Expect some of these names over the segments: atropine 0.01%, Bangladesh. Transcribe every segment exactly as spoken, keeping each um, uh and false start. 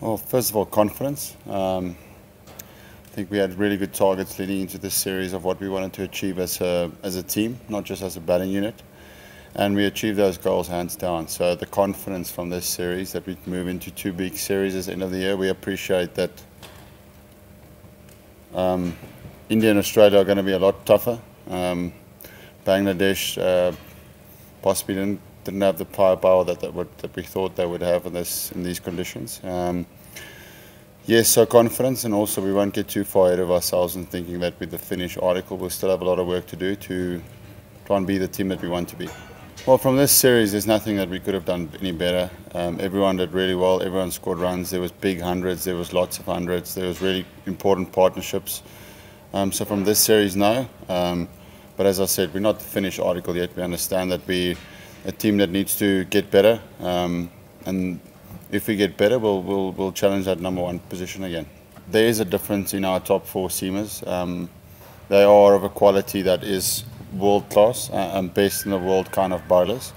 Well, first of all, confidence. Um, I think we had really good targets leading into this series of what we wanted to achieve as a, as a team, not just as a batting unit. And we achieved those goals hands down. So the confidence from this series that we move into two big series at the end of the year, we appreciate that um, India and Australia are going to be a lot tougher. Um, Bangladesh uh, possibly didn't, didn't have the firepower that, that, would, that we thought they would have in, this, in these conditions. Um, Yes, so confidence, and also we won't get too far ahead of ourselves in thinking that with the finished article we'll still have a lot of work to do to try and be the team that we want to be. Well, from this series there's nothing that we could have done any better. Um, everyone did really well, everyone scored runs, there was big hundreds, there was lots of hundreds, there was really important partnerships. Um, so from this series, no. Um, but as I said, we're not the finished article yet. We understand that we're a team that needs to get better, um, and if we get better, we'll, we'll, we'll challenge that number one position again. There is a difference in our top four seamers. Um, they are of a quality that is world-class and best in the world kind of bowlers.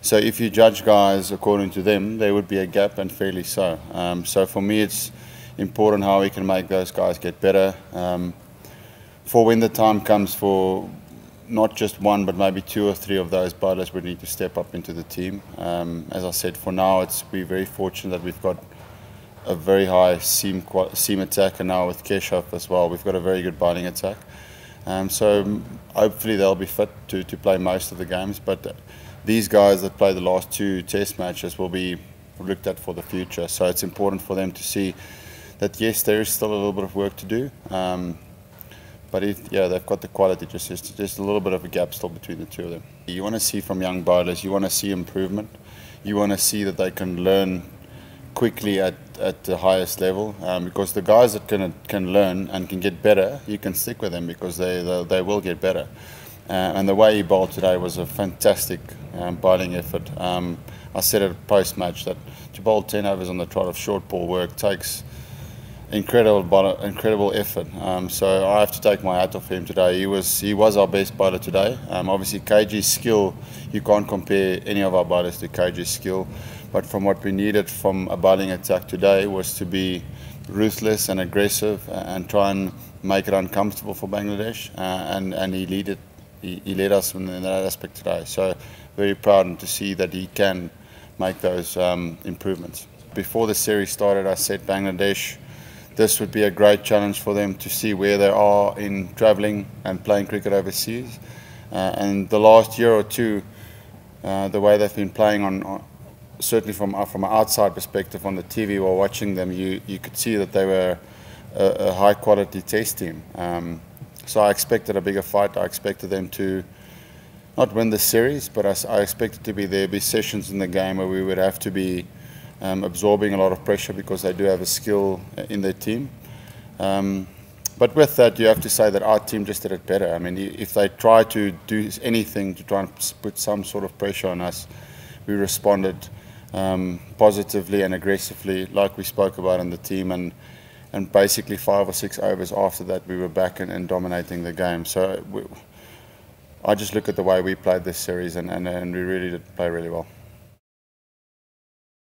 So if you judge guys according to them, there would be a gap, and fairly so. Um, so for me, it's important how we can make those guys get better um, for when the time comes for not just one, but maybe two or three of those bowlers would need to step up into the team. Um, as I said, for now, it's we're very fortunate that we've got a very high seam seam attack, and now with Keshav as well, we've got a very good bowling attack. Um, so hopefully they'll be fit to, to play most of the games, but these guys that play the last two test matches will be looked at for the future. So it's important for them to see that, yes, there is still a little bit of work to do. Um, But if, yeah, they've got the quality, just, just just a little bit of a gap still between the two of them. You want to see from young bowlers, you want to see improvement. You want to see that they can learn quickly at, at the highest level, um, because the guys that can can learn and can get better, you can stick with them because they, they, they will get better. Uh, and the way he bowled today was a fantastic um, bowling effort. Um, I said at post-match that to bowl ten overs on the trot of short ball work takes incredible, incredible effort. Um, so I have to take my hat off him today. He was, he was our best bowler today. Um, obviously, K G's skill, you can't compare any of our bowlers to K G's skill. But from what we needed from a bowling attack today was to be ruthless and aggressive and try and make it uncomfortable for Bangladesh. Uh, and and he led it, he, he led us in that aspect today. So very proud to see that he can make those um, improvements. Before the series started, I said Bangladesh, this would be a great challenge for them to see where they are in travelling and playing cricket overseas. Uh, and the last year or two, uh, the way they've been playing, on, on certainly from uh, from an outside perspective on the T V while watching them, you, you could see that they were a, a high-quality test team. Um, so I expected a bigger fight. I expected them to not win the series, but I, I expected to be there be sessions in the game where we would have to be Um, absorbing a lot of pressure because they do have a skill in their team. Um, but with that, you have to say that our team just did it better. I mean, if they try to do anything to try and put some sort of pressure on us, we responded um, positively and aggressively, like we spoke about in the team. And, and basically five or six overs after that, we were back and, and dominating the game. So we, I just look at the way we played this series, and, and, and we really did play really well.